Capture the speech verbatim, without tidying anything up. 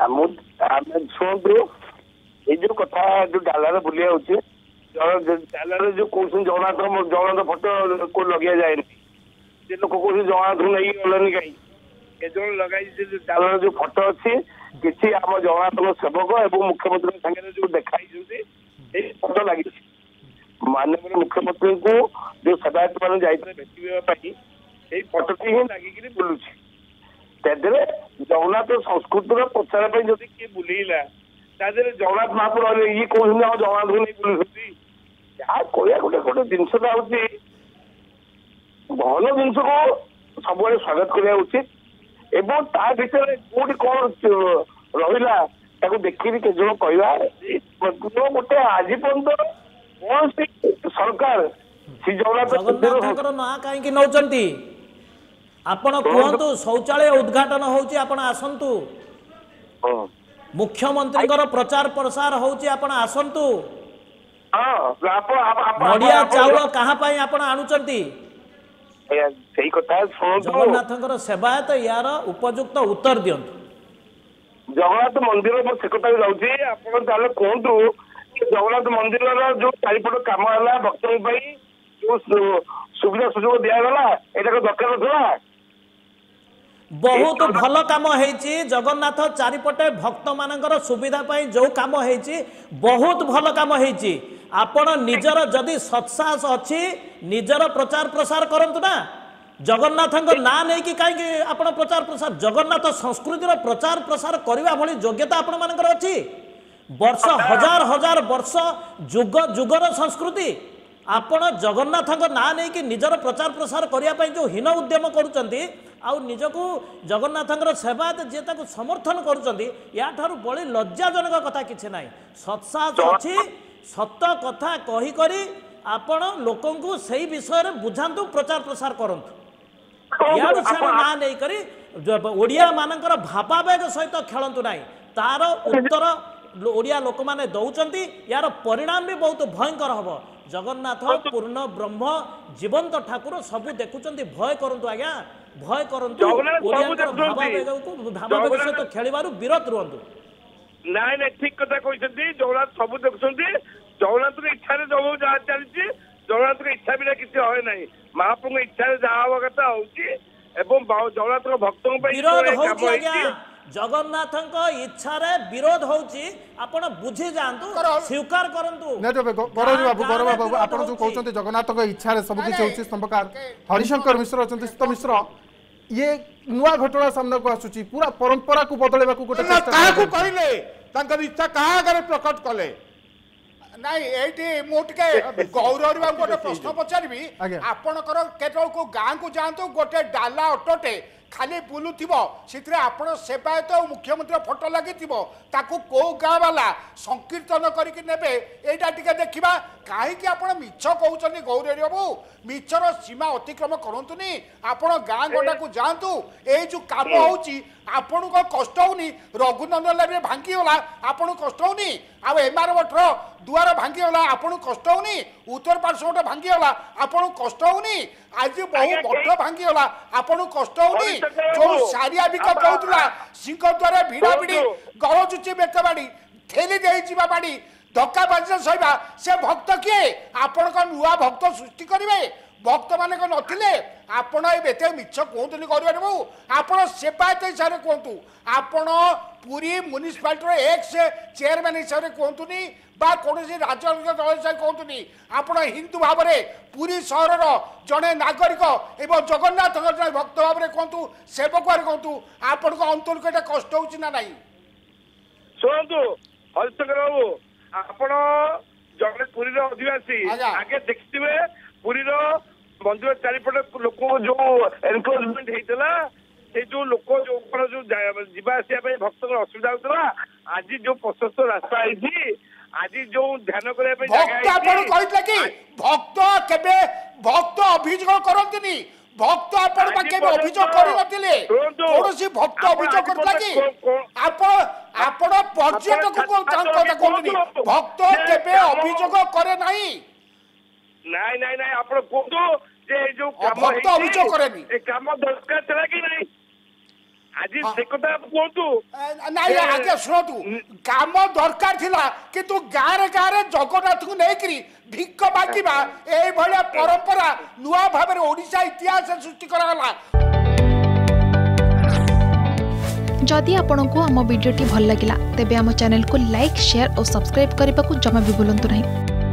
शुणु ये जो कथा जो डाला बुल डाला जो कौन जगन्नाथ जगन्नाथ फटो को लगे जाए लोक कौन जगन्नाथ नहीं गलनी कहीं लगाई डाला जो फटो अच्छी किसी आम जगन्नाथ सेवक और मुख्यमंत्री सागर जो देखाई फटो लगी माननीय मुख्यमंत्री को जो सदायत मान जाते भेटाई ये फटोटी ही लगिकी बुलू जगन्नाथ संस्कृति प्रचार किए बुलेला जगन्नाथ महापुर ये कौन जगन्नाथ को नहीं बुलूँ क्या कह गोटे गोटे जिनसा हूँ भल जिन को सब स्वागत करने उचित एवं ता भर कौटी कौन रहा देखिए केवल कहवा गोटे आज पर्यटन कौन सी सरकार श्री जगन्नाथ ना कहीं नौकरी आपण कहतु शौचालय उद्घाटन होउची आपण आसंतु मुख्यमंत्री प्रचार प्रसार होउची आपण आसंतु नड़िया चावल कहाँ पाई आपण आणुचंती जगन्नाथंकर सेवायत यार उपयुक्त उत्तर दियंतु जगन्नाथ मंदिर पर से कथा जाउची आपण ताले कोंतु जगन्नाथ मंदिर रा जो चारिपट काम हला भक्तन पई जो सुविधा सुजोग दिया गला एटा दरकार थला बहुत भल काम होती जगन्नाथ चारिपटे भक्त मानकर सुविधा पाई जो काम होती बहुत भल काम होती आपण निजर जदि सत्साहस अच्छी निजर प्रचार प्रसार करंतु ना जगन्नाथ ना नहीं कहीं आपण प्रचार प्रसार जगन्नाथ संस्कृतिर प्रचार प्रसार करने भली योग्यता आपण मानकर अछि वर्ष हजार हजार वर्ष जुग जुगर संस्कृति आपण जगन्नाथ ना नहीं निजर प्रचार प्रसार करने जो हीन उद्यम करुँच आउ निजकू जगन्नाथ सेवायत जी ताकू समर्थन करुँच बड़ी लज्जाजनक कथा किसी ना सत्साहस अच्छी सत कथा कही करी आपण लोक विषय में बुझातु प्रचार प्रसार करूँ ना नहीं करोड़िया मानकर भावावेग सहित खेलतु ना तार उत्तर ओडिया लोक माने दौरान यार परिणाम भी बहुत भयंकर हम जगन्नाथ पूर्ण ब्रह्म जीवंत ठाकुर सब देखुं भय करूँ आज्ञा भय करूँ खेल विरत रुहतु ना ना ठीक कथा कहते जगन्नाथ सब देखुं जगन्नाथ इच्छा सब जहाँ चलती जगन्नाथ इच्छा बिना किसी है ना महाप्रभु इच्छा जहाँ हवा कथा होगी जगन्नाथ भक्त जगन्नाथ इच्छा रे विरोध होची आपण बुझी जानतु स्वीकार करंतु नेट बाबू गौरव बाबू आपण जो कहउचंते जगन्नाथ इच्छा रे सब किछ होची स्तंभकार हरिशंकर मिश्र अछंते सत मिश्र ये नुवा घटना सामना को आसुची पूरा परंपरा को बदलेबा को गोटे चेष्टा का को कहिले तांकर इच्छा का आगे प्रकट कले नाही एटी मोटके गौरव बाबू गोटे प्रश्न पचारबी आपण कर केतल को गां को जानतु गोटे डाला अटोटे खाली बुलू से आपण सेवायत और मुख्यमंत्री फोटो लगे कौ गाँ वाला संकीर्तन करके देखा कहीं आप मीछ कहते गौरी बाबू मीछर सीमा अतिक्रम करतुनि आप गाँ गंडा को जातु ये जो कम होपण को कष्ट होनी रघुनंदन लाइब्रेरी भांगीगला आपण कष्ट होनी आमआरवटर दुआर भांगीगला आपण कष्ट होनी उत्तर पार्श्व गोटे भांगीगला आपण कष्ट होनी आज बहुत बड़ भांगीगला आपण कष्ट होनी जो सारिया भी कहूला सिंह द्वारा भिड़ा भिड़ी गलचुची बेतवाड़ी ठेली देवा बाड़ी धक्का बाजी सहिबा से भक्त किए आपण नुआ भक्त सृष्टि करेंगे भक्त माने नथिले आपण एते मिछ कहतुनि गौरव बाबू आपण सेवायत हिसाब से कहतु आपण पूरी म्यूनिसिपालिटी एक्स चेयरमैन हिसाब से कहतुनि बा कौन राजनैतिक दल हिसाब से कहतुनि आपण हिंदू भाव में पूरी सहर जड़े नागरिक एवं जगन्नाथ जड़े भक्त भाव में कहतु सेवक भाव कहतु आपण अंतर को ये कष्ट होना ना शुणु हरिशंकर बाबू आपण जगन्नाथ पुरी अधिवासी आगे देखिए पुरी मंदिर चारिपट लोक जो एनक्रोचमेंट होता से जो लोक जो जो जावास भक्त असुविधा होता आज जो प्रशस्त रास्ता है आज जो ध्यान करने भक्त के भक्त अभियोग करते भक्त आपण बाकी अभियोग करनथिले कोनोसी भक्त अभियोग करला कि आपण आपण पर्यटक को कथा कोनी भक्त केबे अभियोग करे नाही नाही नाही नाही आपण कोतो जे जो काम भक्त अभियोग करेनी ए काम दरकार चला कि नाही आज से कथा कहतु नाही आगे सुनतु काम दरकार थिला किंतु गारे गारे जगन्नाथ को नेकरी भिक्क बाकीबा एई भलिया परंपरा नुवा भाबरे ओडिसा इतिहास सृष्टि कराला। जदि आपण को हम वीडियो टी भल लागिला तेबे हम चैनल को लाइक शेयर और सब्सक्राइब करने को जमा भी भूलंतु नहीं।